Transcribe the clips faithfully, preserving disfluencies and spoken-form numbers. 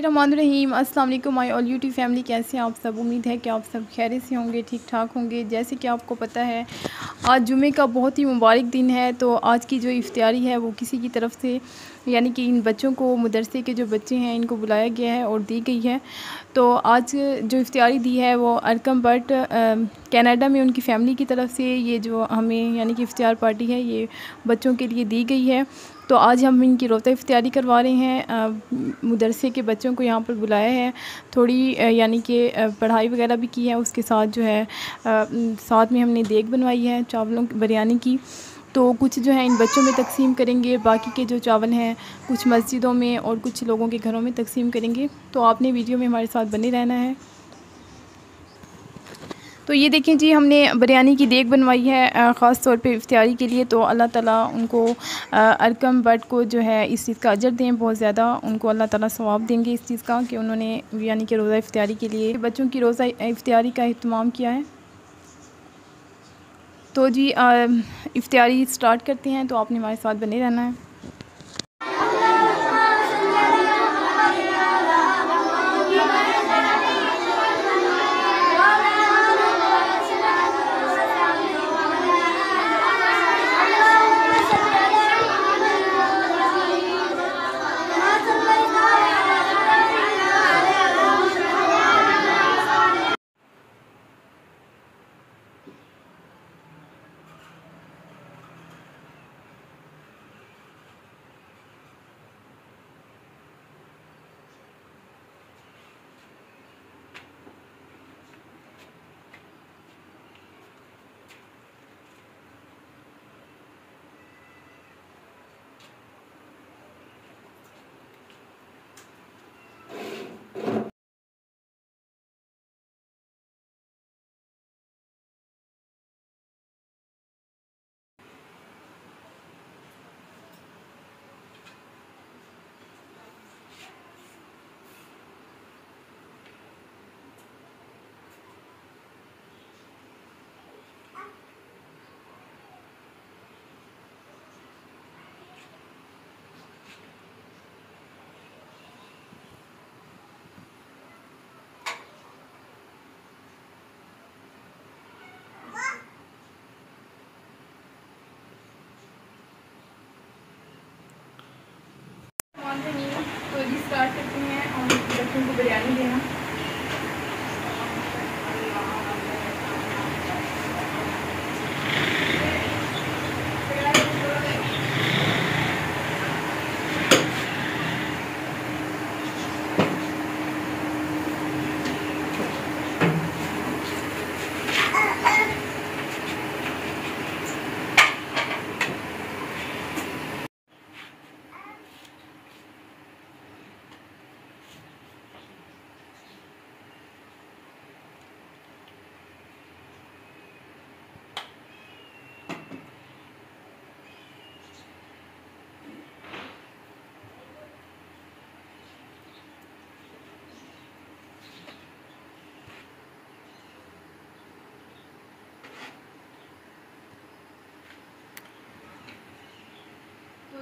रहमान अस्सलाम वालेकुम आई all YouTube family, कैसे हैं आप सब। उम्मीद है कि आप सब खैरियत से होंगे, ठीक ठाक होंगे। जैसे कि आपको पता है आज जुमे का बहुत ही मुबारक दिन है, तो आज की जो इफ्तियारी है वो किसी की तरफ से यानी कि इन बच्चों को, मदरसे के जो बच्चे हैं इनको बुलाया गया है और दी गई है। तो आज जो इफ्तियारी दी है वो अरकम बट कनाडा में उनकी फ़ैमिली की तरफ से ये जो हमें यानी कि इफ्तियार पार्टी है ये बच्चों के लिए दी गई है। तो आज हम इनकी रोता इफ्तियारी करवा रहे हैं। मदरसे के बच्चों को यहाँ पर बुलाया है, थोड़ी यानी कि पढ़ाई वगैरह भी की है, उसके साथ जो है आ, साथ में हमने देग बनवाई है चावलों बिरयानी की। तो कुछ जो है इन बच्चों में तकसीम करेंगे, बाकी के जो चावल हैं कुछ मस्जिदों में और कुछ लोगों के घरों में तकसीम करेंगे। तो आपने वीडियो में हमारे साथ बने रहना है। तो ये देखें जी, हमने बिरयानी की देग बनवाई है ख़ास तौर पे इफ्तियारी के लिए। तो अल्लाह ताला उनको अरकम बट को जो है इस चीज़ का अजर दें, बहुत ज़्यादा उनको अल्लाह ताला सवाब देंगे इस चीज़ का कि उन्होंने यानी कि रोज़ा इफ्तियारी के लिए बच्चों की रोज़ा इफ्तियारी का अहतमाम किया है। तो जी इफ्तियारी स्टार्ट करते हैं, तो आपने हमारे साथ बने रहना है। तो जी स्टार्ट करते हैं और बच्चों को बिरयानी देना।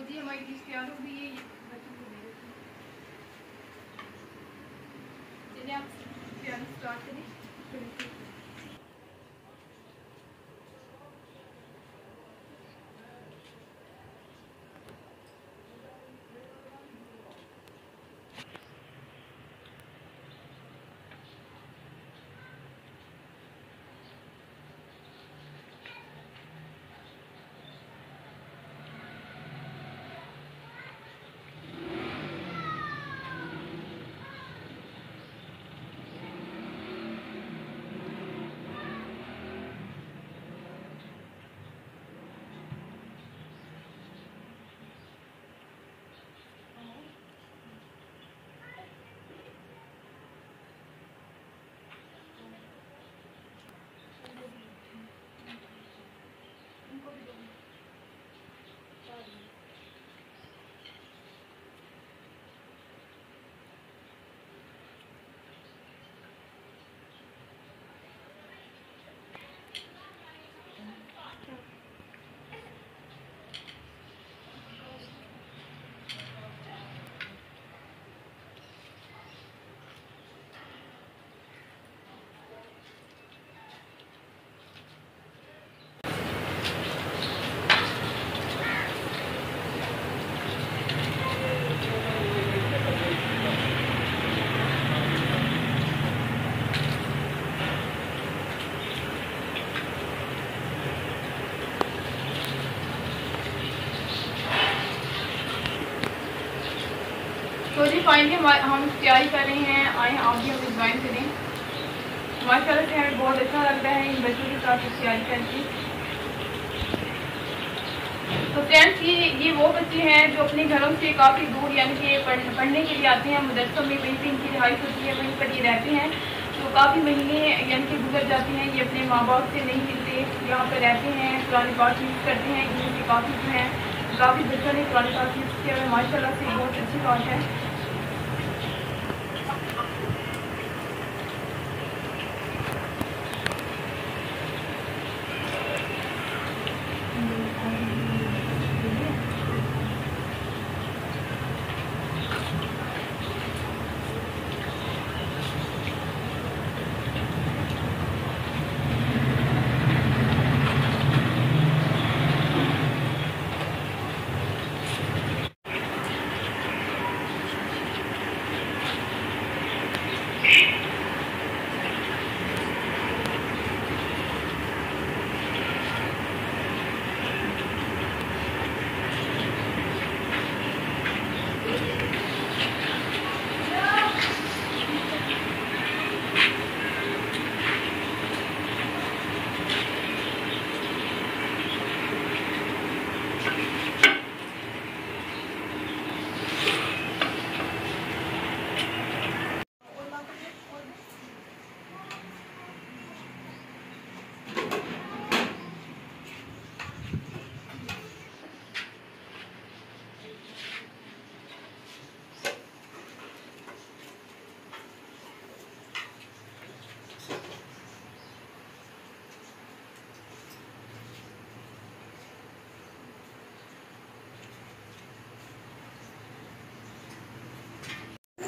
जी हमारी डिश तैयार हो गई है, ये बच्चों को दे देते हैं। चलिए आप तैयारी स्टार्ट करें। फाइनली हम तैयारी कर रहे हैं, आए आप भी हम ज्वाइन करें। माशाल्लाह हमें बहुत अच्छा लगता है इन बच्चों के साथ तैयारी करके। तो फ्रेंड्स ये ये वो बच्चे हैं जो अपने घरों से काफ़ी दूर यानी कि पढ़ने के लिए आते हैं, मदरसों में वहीं पर इनकी रिहाइश होती है, वहीं पर ये रहते हैं। तो काफ़ी महीने यानी कि गुजर जाते हैं, ये अपने माँ बाप से नहीं मिलते, यहाँ पर रहते हैं, कुरान पाक यूज़ करते हैं। इनके काफ़ी जो हैं काफ़ी बच्चों ने कुरान पाक यूज़ किया है, माशाल्लाह से बहुत अच्छी बात है।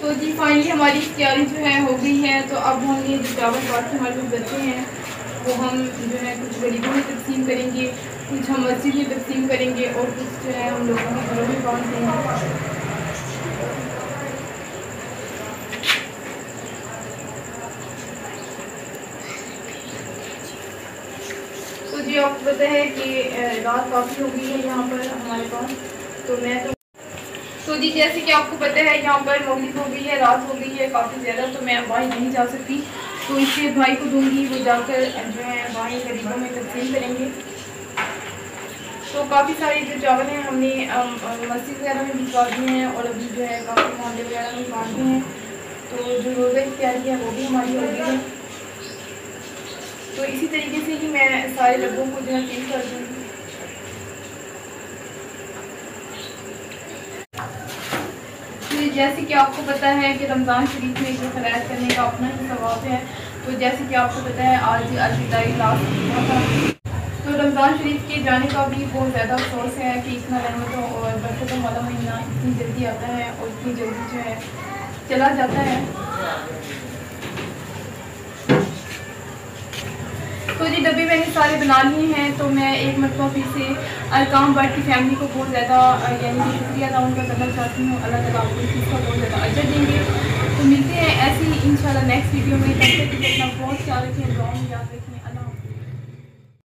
तो जी फाइनली हमारी तैयारी जो है हो गई है। तो अब हम ये जो चावल पास हमारे कुछ बच्चे हैं वो हम जो है कुछ गरीबों में तकसीम करेंगे, कुछ हम मस्जिद में तकसीम करेंगे और कुछ जो है हम लोगों के घरों में बांट देंगे। तो जी आपको पता है कि रात काफ़ी हो गई है यहाँ पर हमारे पास। तो मैं तो तो जी जैसे कि आपको पता है यहाँ पर मौलिक हो गई है, रात हो गई है काफ़ी ज़्यादा, तो मैं भाई नहीं जा सकती। तो इसलिए भाई को दूंगी, वो जाकर जो है भाई गरीबों में तकसीम करेंगे। तो काफ़ी सारे जो चावल हैं हमने मस्जिद वगैरह में भिजवा दिए हैं और अभी जो है काफ़ी मोहल्ले वगैरह में बांट दिए हैं। तो जो रोज़े की तैयारी है वो भी हमारी हो गई है। तो इसी तरीके से ही मैं सारे लोगों को जो है पेश कर दूँगी। जैसे कि आपको पता है कि रमज़ान शरीफ में जो खैरात करने का अपना ही सवाब है। तो जैसे कि आपको पता है आज अलविदाई लास्ट हुआ था, तो रमज़ान शरीफ के जाने का भी बहुत ज़्यादा अफसोस है कि इतना रहमतों और बरकतों वाला महीना इतनी जल्दी आता है और इतनी जल्दी जो है चला जाता है। तो जी डब्बे मैंने सारे बना लिए हैं। तो मैं एक मतलब फिर से अरकाम बट की फैमिली को बहुत ज़्यादा यानी कि शुक्रिया अदा उनका करना चाहती हूँ। अल्लाह ताला आपको इस चीज़ का बहुत ज़्यादा अजर देंगे। तो मिलते हैं ऐसे ही इंशाल्लाह नेक्स्ट वीडियो में। तब तक अपना बहुत ख्याल रखें, दुआ में याद रखें।